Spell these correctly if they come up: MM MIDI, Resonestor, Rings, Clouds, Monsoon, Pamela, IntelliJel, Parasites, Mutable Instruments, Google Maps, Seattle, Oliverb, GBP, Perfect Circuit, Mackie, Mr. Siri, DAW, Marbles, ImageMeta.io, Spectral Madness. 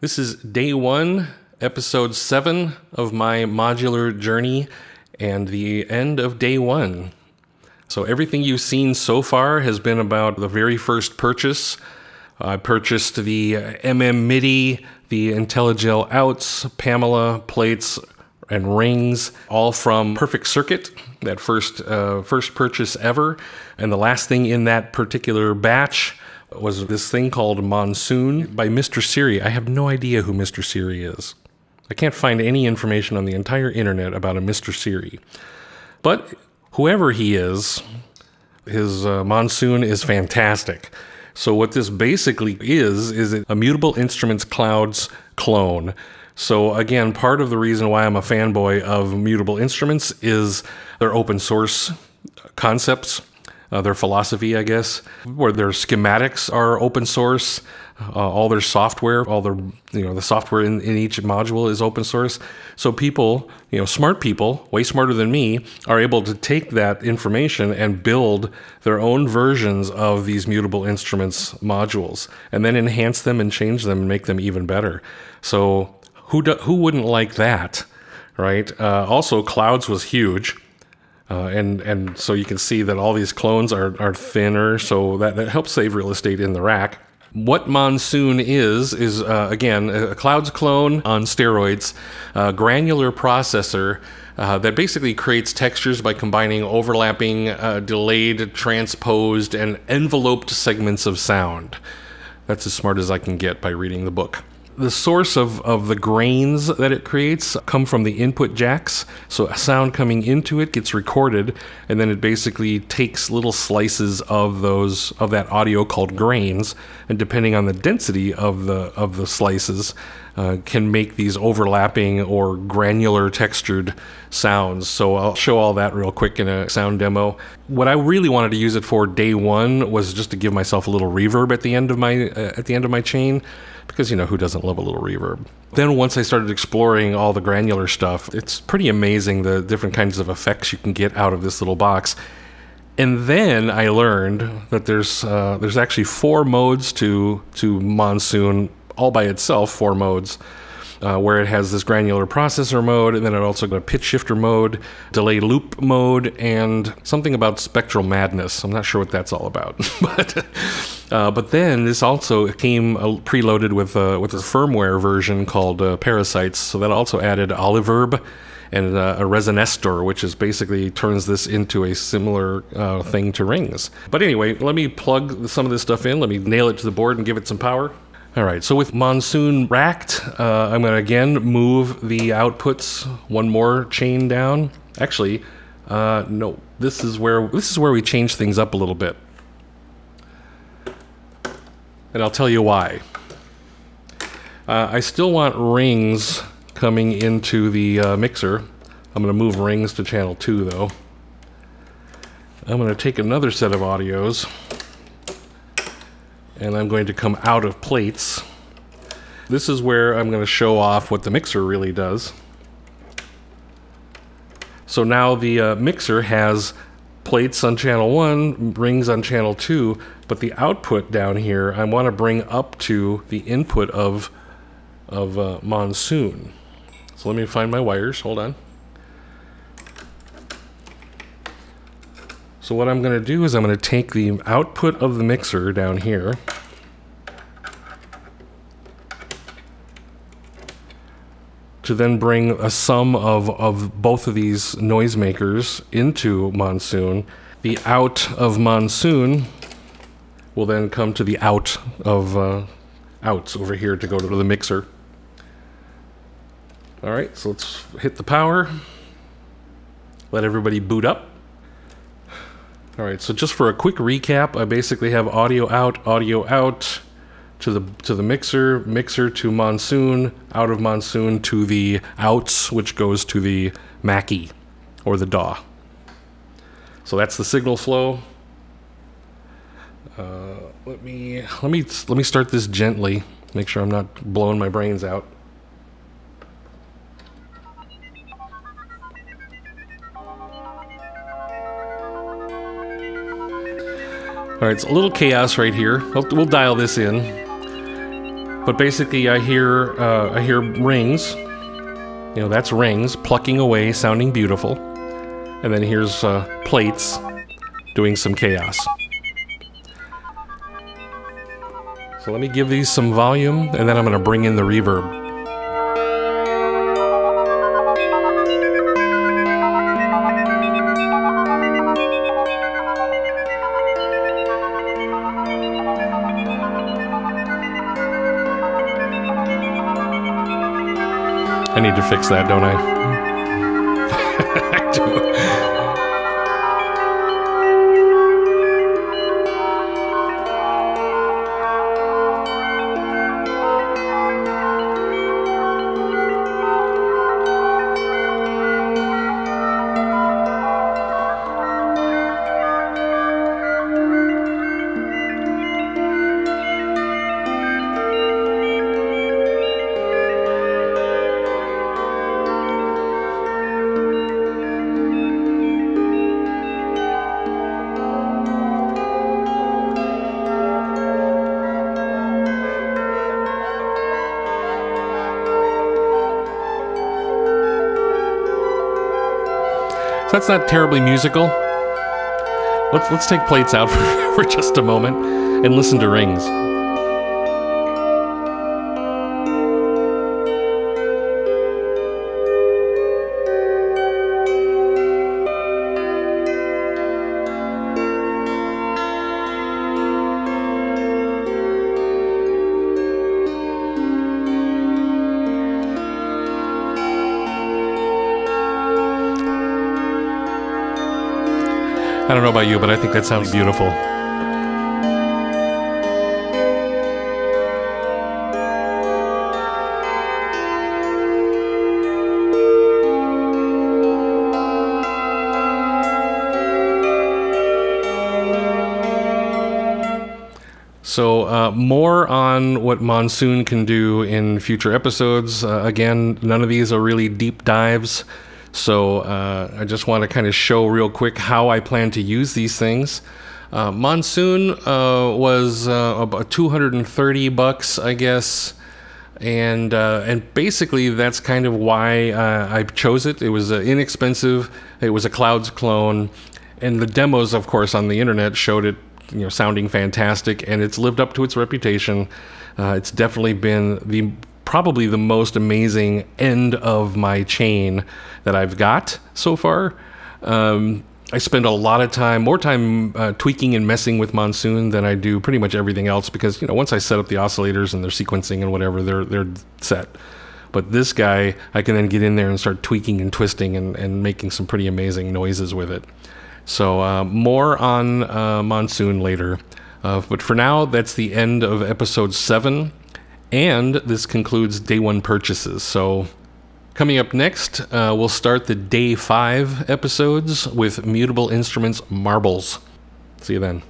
This is day one, episode 7 of my modular journey and the end of day one. So everything you've seen so far has been about the very first purchase. I purchased the MM MIDI, the IntelliJel outs, Pamela plates, and rings, all from Perfect Circuit, that first purchase ever. And the last thing in that particular batch was this thing called Monsoon by Mr. Siri. I have no idea who Mr. Siri is. I can't find any information on the entire internet about a Mr. Siri. But whoever he is, his Monsoon is fantastic. So what this basically is a Mutable Instruments Clouds clone. So again, part of the reason why I'm a fanboy of Mutable Instruments is their open source concepts, their philosophy, I guess, where their schematics are open source, all their software, all their, the software in each module is open source. So people, smart people, way smarter than me, are able to take that information and build their own versions of these Mutable Instruments modules, and then enhance them and change them and make them even better. So who wouldn't like that, right? Also, Clouds was huge. And so you can see that all these clones are thinner, so that helps save real estate in the rack. What Monsoon is again, a Clouds clone on steroids, a granular processor that basically creates textures by combining overlapping, delayed, transposed, and enveloped segments of sound. That's as smart as I can get by reading the book. The source of the grains that it creates come from the input jacks, so a sound coming into it gets recorded, and then it basically takes little slices of that audio called grains, and depending on the density of the slices, can make these overlapping or granular textured sounds. So I'll show all that real quick in a sound demo. What I really wanted to use it for day one was just to give myself a little reverb at the end of my chain. Because, who doesn't love a little reverb? Then once I started exploring all the granular stuff, it's pretty amazing the different kinds of effects you can get out of this little box. And then I learned that there's actually 4 modes to Monsoon, all by itself, 4 modes, where it has this granular processor mode, and then it also got a pitch shifter mode, delay loop mode, and something about spectral madness. I'm not sure what that's all about. But then this also came preloaded with a firmware version called Parasites, so that also added Oliverb and a Resonestor, which is basically turns this into a similar thing to Rings. But anyway, let me plug some of this stuff in. Let me nail it to the board and give it some power. All right, so with Monsoon racked, I'm going to again move the outputs one more chain down. Actually, no, this is where we change things up a little bit, and I'll tell you why. I still want Rings coming into the mixer. I'm going to move Rings to channel 2, though. I'm going to take another set of audios, and I'm going to come out of plates. This is where I'm going to show off what the mixer really does. So now the mixer has plates on channel 1, Rings on channel 2, but the output down here I want to bring up to the input of Monsoon. So let me find my wires, hold on. So what I'm going to do is I'm going to take the output of the mixer down here, to then bring a sum of both of these noisemakers into Monsoon. The out of Monsoon will then come to the out of outs over here to go to the mixer. All right, so let's hit the power. Let everybody boot up. All right, so just for a quick recap, I basically have audio out to the mixer, mixer to Monsoon, out of Monsoon to the outs, which goes to the Mackie or the DAW. So that's the signal flow. Let me start this gently. Make sure I'm not blowing my brains out. All right, it's a little chaos right here. We'll dial this in. But basically, I hear rings. You know, that's rings plucking away, sounding beautiful. And then here's plates doing some chaos. So let me give these some volume, and then I'm going to bring in the reverb. I need to fix that, don't I? I do. So that's not terribly musical. Let's take plates out for just a moment and listen to rings. I don't know about you, but I think that sounds beautiful. So more on what Monsoon can do in future episodes. Again, none of these are really deep dives. So I just want to kind of show real quick how I plan to use these things. Monsoon was about $230, I guess, and basically that's kind of why I chose it. It was inexpensive. It was a Clouds clone, and the demos, of course, on the internet showed it, you know, sounding fantastic, and it's lived up to its reputation. It's definitely been probably the most amazing end of my chain that I've got so far. I spend a lot of time, tweaking and messing with Monsoon than I do pretty much everything else, because, you know, once I set up the oscillators and their sequencing and whatever, they're set. But this guy, I can then get in there and start tweaking and twisting and making some pretty amazing noises with it. So more on Monsoon later. But for now, that's the end of episode 7. And this concludes day 1 purchases. So coming up next, we'll start the day 5 episodes with Mutable Instruments Marbles. See you then.